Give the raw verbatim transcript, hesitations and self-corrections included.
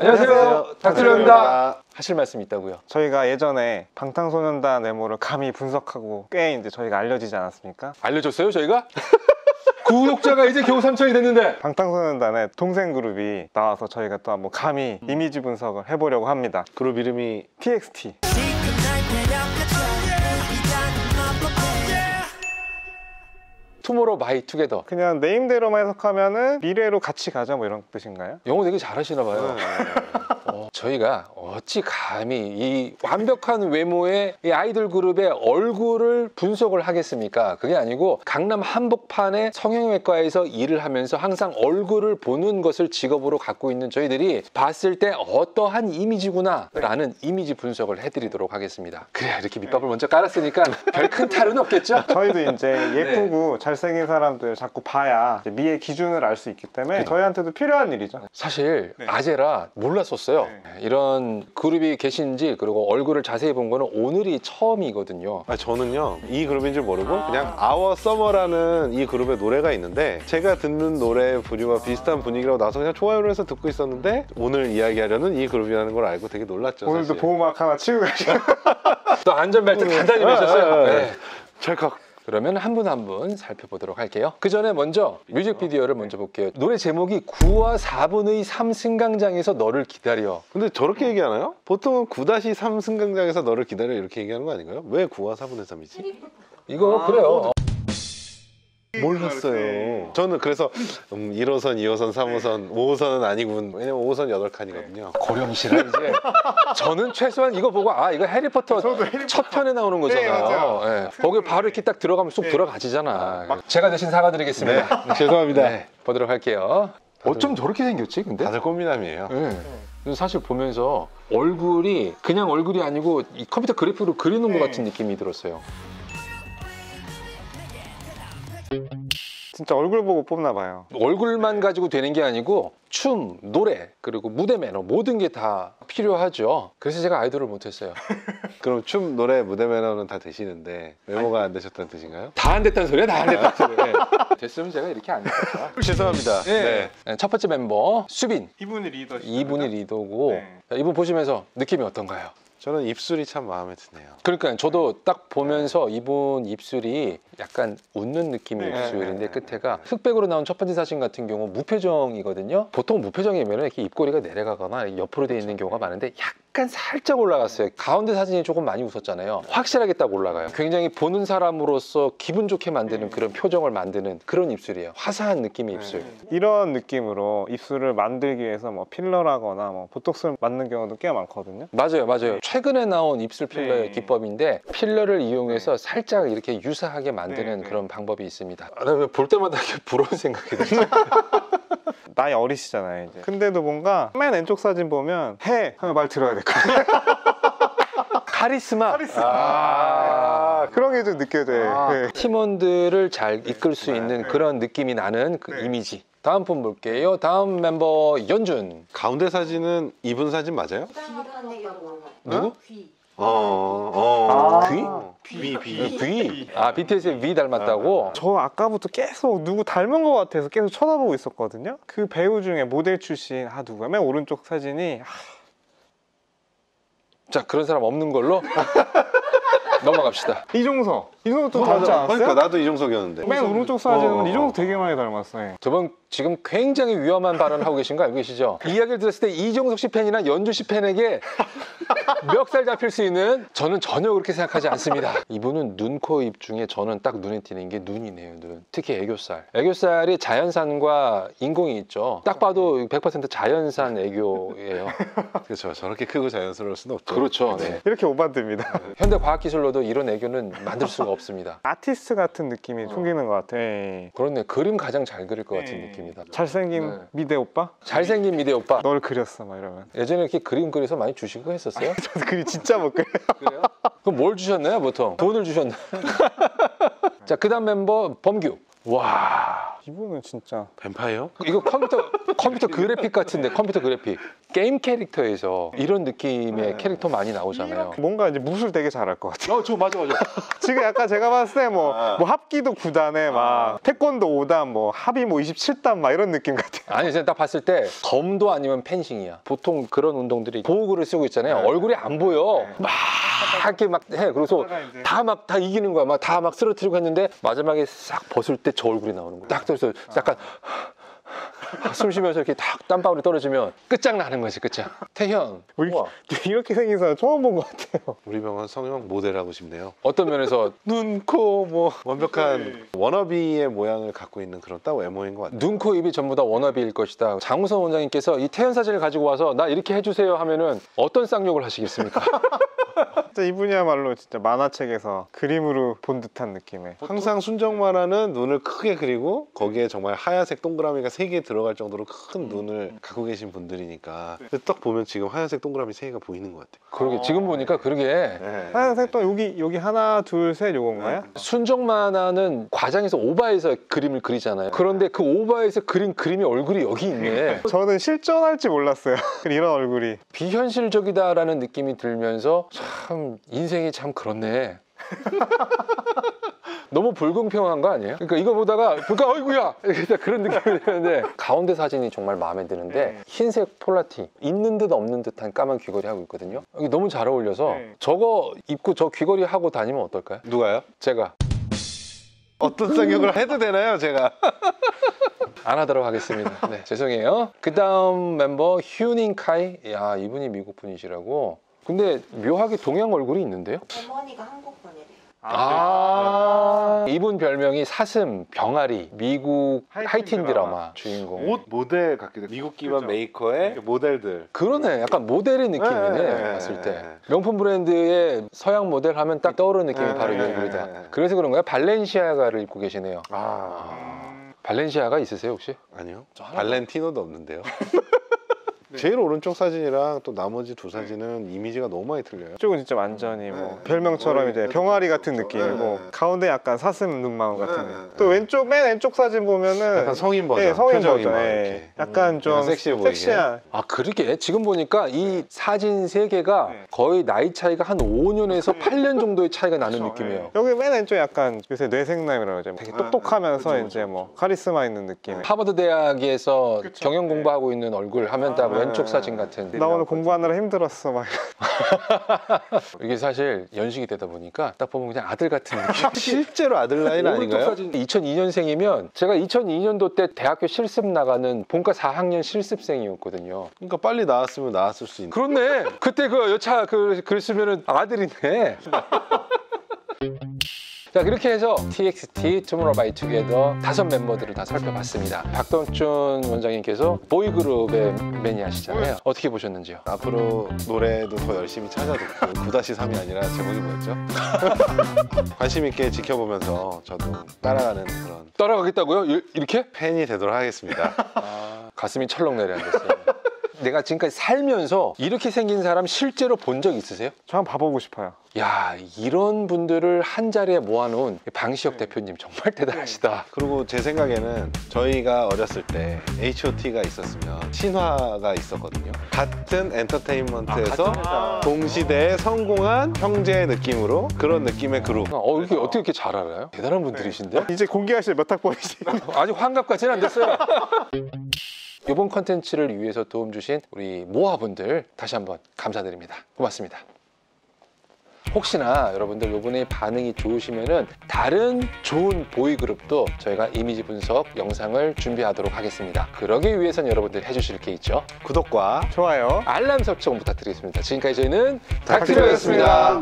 안녕하세요, 닥터리오입니다. 하실 말씀이 있다고요? 저희가 예전에 방탄소년단 외모를 감히 분석하고 꽤 이제 저희가 알려지지 않았습니까? 알려줬어요 저희가? 구독자가 이제 겨우 삼천이 됐는데 방탄소년단의 동생 그룹이 나와서 저희가 또 한번 감히 음. 이미지 분석을 해보려고 합니다. 그룹 이름이 티 엑스 티. 투모로우 바이 투게더. 그냥 네임대로만 해석하면은 미래로 같이 가자 뭐 이런 뜻인가요? 영어 되게 잘하시나 봐요. 어, 저희가 어찌 감히 이 완벽한 외모의 이 아이돌 그룹의 얼굴을 분석을 하겠습니까? 그게 아니고 강남 한복판의 성형외과에서 일을 하면서 항상 얼굴을 보는 것을 직업으로 갖고 있는 저희들이 봤을 때 어떠한 이미지구나 라는 이미지 분석을 해드리도록 하겠습니다. 그래 이렇게 밑밥을 먼저 깔았으니까 별 큰 탈은 없겠죠? 저희도 이제 예쁘고 네. 잘생긴 사람들 자꾸 봐야 미의 기준을 알 수 있기 때문에 네. 저희한테도 필요한 일이죠. 사실 네. 아재라 몰랐었어요. 네. 이런 그룹이 계신지 그리고 얼굴을 자세히 본 거는 오늘이 처음이거든요. 아, 저는요 이 그룹인 줄 모르고 아 그냥 Our Summer라는 이 그룹의 노래가 있는데 제가 듣는 노래 분위기와 비슷한 분위기라고 나서 그냥 좋아요를 해서 듣고 있었는데 오늘 이야기하려는 이 그룹이라는 걸 알고 되게 놀랐죠. 오늘도 보호막 하나 치고 가시고 또 안전벨트 단단히 매셨어요. 네. 찰칵. 그러면 한 분 한 분 살펴보도록 할게요. 그 전에 먼저 뮤직비디오를 먼저 볼게요. 노래 제목이 구와 사분의 삼 승강장에서 너를 기다려. 근데 저렇게 얘기하나요? 보통은 구 다시 삼 승강장에서 너를 기다려 이렇게 얘기하는 거 아닌가요? 왜 구와 사분의 삼이지? 이거 아, 그래요. 몰랐어요. 저는 그래서 음, 일호선, 이호선, 삼호선, 네. 오호선은 아니군. 왜냐면 오호선 여덟 칸이거든요. 고령시라 이제 저는 최소한 이거 보고 아 이거 해리포터 첫 편에 나오는 거잖아요. 네, 네. 거기 바로 이렇게 딱 들어가면 쏙 네. 들어가지잖아. 막... 제가 대신 사과드리겠습니다. 네. 죄송합니다. 네. 보도록 할게요. 다들... 어쩜 저렇게 생겼지 근데? 다들 꽃미남이에요. 네. 사실 보면서 얼굴이 그냥 얼굴이 아니고 이 컴퓨터 그래프로 그리는 네. 것 같은 느낌이 들었어요. 진짜 얼굴 보고 뽑나 봐요. 얼굴만 가지고 되는 게 아니고 춤, 노래, 그리고 무대 매너 모든 게 다 필요하죠. 그래서 제가 아이돌을 못했어요. 그럼 춤, 노래, 무대 매너는 다 되시는데 외모가 아니, 안 되셨다는 뜻인가요? 다 안 됐다는 소리야? 다 안 됐다는 소리야. 됐으면 제가 이렇게 안 됐다. 죄송합니다. 네. 네. 첫 번째 멤버 수빈. 이분이 리더시죠? 이분이 리더고 네. 이분 보시면서 느낌이 어떤가요? 저는 입술이 참 마음에 드네요. 그러니까 저도 딱 보면서 네. 이분 입술이 약간 웃는 느낌의 네. 입술인데 끝에가 흑백으로 나온 첫 번째 사진 같은 경우 무표정이거든요. 보통 무표정이면 이렇게 입꼬리가 내려가거나 옆으로 돼 있는 경우가 많은데 약간 살짝 올라갔어요. 가운데 사진이 조금 많이 웃었잖아요. 확실하게 딱 올라가요. 굉장히 보는 사람으로서 기분 좋게 만드는 그런 표정을 만드는 그런 입술이에요. 화사한 느낌의 입술. 네. 이런 느낌으로 입술을 만들기 위해서 뭐 필러라거나 뭐 보톡스를 맞는 경우도 꽤 많거든요. 맞아요, 맞아요. 최근에 나온 입술 필러의 네. 기법인데 필러를 이용해서 살짝 이렇게 유사하게 만드는 네. 그런 방법이 있습니다. 아, 나 볼 때마다 이렇게 부러운 생각이 들어요. 나이 어리시잖아요 이제. 근데도 뭔가 맨 왼쪽 사진 보면 해! 하면 말 들어야 될 거예요. 카리스마! 카리스마. 아 아 그런 게 좀 느껴져요. 아 네. 팀원들을 잘 이끌 수 네. 있는 네. 그런 느낌이 나는 그 네. 이미지. 다음 분 볼게요. 다음 멤버 연준. 가운데 사진은 이분 사진 맞아요? 누구? 귀. 어, 어. 아 귀? 귀, 귀. 귀. 아, 비티에스의 V 닮았다고? 저 아까부터 계속 누구 닮은 것 같아서 계속 쳐다보고 있었거든요. 그 배우 중에 모델 출신 아 누구야? 맨 오른쪽 사진이. 아. 자, 그런 사람 없는 걸로. 넘어갑시다. 이종석. 이종석도 닮지 않았어요? 그러니까 나도 이종석이었는데. 맨 오른쪽 사진은 어. 이종석 되게 많이 닮았어요. 저번 지금 굉장히 위험한 발언을 하고 계신 거 알고 계시죠? 이야기를 들었을 때 이종석 씨 팬이나 연주 씨 팬에게 멱살 잡힐 수 있는 저는 전혀 그렇게 생각하지 않습니다. 이분은 눈, 코, 입 중에 저는 딱 눈에 띄는 게 눈이네요. 눈. 특히 애교살. 애교살이 자연산과 인공이 있죠. 딱 봐도 백 퍼센트 자연산 애교예요. 그렇죠. 저렇게 크고 자연스러울 수는 없죠. 그렇죠. 네. 이렇게 오반됩니다. 현대과학기술로도 이런 애교는 만들 수가 없습니다. 아티스트 같은 느낌이 어. 풍기는 것 같아요. 에이. 그렇네. 그림 가장 잘 그릴 것 같은 느낌. 잘생긴 네. 미대 오빠? 잘생긴 미대 오빠. 널 그렸어 막 이러면. 예전에 이렇게 그림 그려서 많이 주시고 했었어요? 저도 그림 진짜 못 그려요. 그래요? 그럼 뭘 주셨나요 보통? 돈을 주셨나요? 자, 그 다음 멤버 범규. 와 이분은 진짜 뱀파이어? 이거 컴퓨터 컴퓨터 그래픽 같은데. 컴퓨터 그래픽 게임 캐릭터에서 이런 느낌의 네. 캐릭터 많이 나오잖아요. 뭔가 이제 무술 되게 잘할 것 같아요. 어, 저 맞아 맞아. 지금 약간 제가 봤을 때 뭐 아. 뭐 합기도 구 단에 막 아. 태권도 오 단 뭐 합의 뭐 이십칠 단 막 이런 느낌 같아요. 아니 제가 딱 봤을 때 검도 아니면 펜싱이야. 보통 그런 운동들이 보호구를 쓰고 있잖아요. 네. 얼굴이 안 보여. 네. 막 이렇게 막 해. 그래서 다 막 다 이기는 거야. 막 다 막 쓰러뜨리고 했는데 마지막에 싹 벗을 때 저 얼굴이 나오는 거야. 딱 떨어져서 약간 아. 숨 쉬면서 이렇게 딱 땀방울이 떨어지면 끝장나는 거지. 끝장. 태현 우리, 이렇게 생긴 사람 처음 본 것 같아요. 우리 병원 성형 모델하고 싶네요. 어떤 면에서 눈, 코 뭐 완벽한 워너비의 모양을 갖고 있는 그런 따로 엠오인 것 같아요. 눈, 코, 입이 전부 다 워너비일 것이다. 장우선 원장님께서 이 태현 사진을 가지고 와서 나 이렇게 해주세요 하면은 어떤 쌍욕을 하시겠습니까? 진짜 이분이야말로 진짜 만화책에서 그림으로 본 듯한 느낌의. 항상 순정 만화는 눈을 크게 그리고 거기에 정말 하얀색 동그라미가 세 개 들어갈 정도로 큰 음. 눈을 갖고 계신 분들이니까 네. 딱 보면 지금 하얀색 동그라미 세 개가 보이는 것 같아요. 그러게 지금 보니까 그러게 네. 하얀색 동 여기 여기 하나 둘 셋 요건가요? 네. 순정 만화는 과장해서 오바해서 그림을 그리잖아요. 그런데 그 오바해서 그린 그림이 얼굴이 여기 있네. 저는 실존할지 몰랐어요. 이런 얼굴이 비현실적이다라는 느낌이 들면서 참 인생이 참 그렇네. 너무 불공평한 거 아니에요? 그러니까 이거 보다가 그러니까 어이구야 그런 느낌이 드는데 가운데 사진이 정말 마음에 드는데 흰색 폴라티 있는 듯 없는 듯한 까만 귀걸이 하고 있거든요. 이게 너무 잘 어울려서 저거 입고 저 귀걸이 하고 다니면 어떨까요? 누가요? 제가. 어떤 성격을 해도 되나요? 제가 안 하도록 하겠습니다. 네, 죄송해요. 그 다음 멤버 휴닝카이. 야, 이분이 미국 분이시라고. 근데 묘하게 동양 얼굴이 있는데요? 어머니가 한국 분이래요. 아, 아 이분 별명이 사슴, 병아리, 미국 하이틴, 하이틴 드라마, 드라마 주인공. 옷 모델 같기도 해요. 미국 기반 그렇죠. 메이커의 네. 모델들. 그러네. 약간 모델의 느낌이네. 네. 봤을 때. 명품 브랜드의 서양 모델 하면 딱 떠오르는 느낌이 네. 바로 이 얼굴이다. 네. 그래서 그런가요? 발렌시아가를 입고 계시네요. 아, 음. 발렌시아가 있으세요 혹시? 아니요. 발렌티노도 없는데요. 네. 제일 오른쪽 사진이랑 또 나머지 두 사진은 네. 이미지가 너무 많이 틀려요. 이쪽은 진짜 완전히 뭐 네. 별명처럼 네. 이제 병아리 같은 네. 느낌이고 네. 가운데 약간 사슴 눈망울 네. 같은 네. 또 왼쪽 맨 왼쪽 사진 보면은 약간 성인 버전, 네, 성인 버전, 네. 약간 음. 좀 섹시해 보이게. 섹시한. 아 그러게 지금 보니까 이 사진 세 개가 네. 거의 나이 차이가 한 오 년에서 팔 년 정도의 차이가 나는 그렇죠. 느낌이에요. 여기 맨 왼쪽 약간 요새 뇌생남이라고 이제 되게 똑똑하면서 네. 이제 뭐 카리스마 있는 느낌. 하버드 대학에서 그렇죠. 경영 공부하고 네. 있는 얼굴 하면 딱. 아, 왼쪽 사진 같은. 나 오늘 공부하느라 힘들었어 막. 이게 사실 연식이 되다 보니까 딱 보면 그냥 아들 같은 느낌. 실제로 아들 라인 아닌가요? 사진. 이천이 년생이면 제가 이천이 년도 때 대학교 실습 나가는 본과 사 학년 실습생이었거든요. 그러니까 빨리 나왔으면 나왔을 수 있는. 그렇네. 그때 그 여차 그 그랬으면은 아들이네. 자 그렇게 해서 티엑스티, Tomorrow by Together 다섯 멤버들을 다 살펴봤습니다. 박동준 원장님께서 보이그룹의 매니아시잖아요. 어떻게 보셨는지요? 앞으로 노래도 더 열심히 찾아듣고 구 다시 삼이 아니라 제목이 뭐였죠? 관심 있게 지켜보면서 저도 따라가는 그런. 따라가겠다고요? 이렇게? 팬이 되도록 하겠습니다. 아... 가슴이 철렁 내려앉았어요. 내가 지금까지 살면서 이렇게 생긴 사람 실제로 본 적 있으세요? 저 한번 봐보고 싶어요. 야, 이런 분들을 한자리에 모아놓은 방시혁 네. 대표님 정말 대단하시다. 그리고 제 생각에는 저희가 어렸을 때 에이치 오 티가 있었으면 신화가 있었거든요. 같은 엔터테인먼트에서 아, 동시대에 성공한 형제의 느낌으로 그런 느낌의 그룹. 어, 이렇게 어떻게 이렇게 잘 알아요? 대단한 분들이신데? 네. 이제 공개하실 몇 학번이지? 아직 환갑까지는 안 됐어요. 이번 컨텐츠를 위해서 도움 주신 우리 모아분들 다시 한번 감사드립니다. 고맙습니다. 혹시나 여러분들 이번에 반응이 좋으시면은 다른 좋은 보이그룹도 저희가 이미지 분석 영상을 준비하도록 하겠습니다. 그러기 위해선 여러분들 해주실 게 있죠. 구독과 좋아요, 알람 설정 부탁드리겠습니다. 지금까지 저희는 닥트리오였습니다.